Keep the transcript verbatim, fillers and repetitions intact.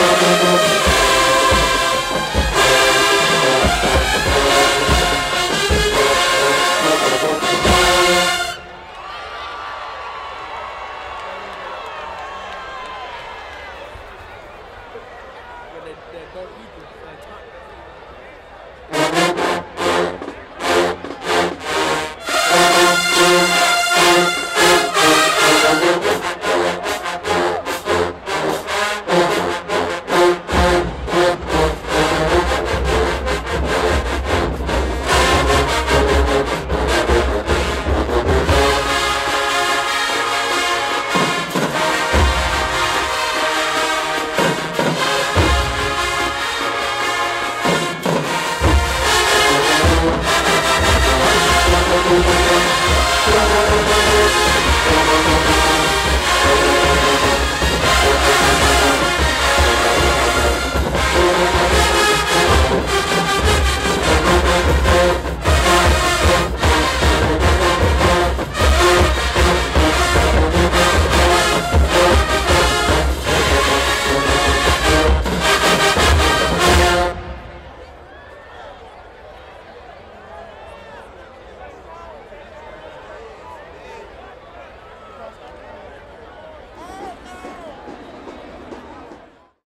They're, they're goalkeepers, they're tight.